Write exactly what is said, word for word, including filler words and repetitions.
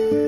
You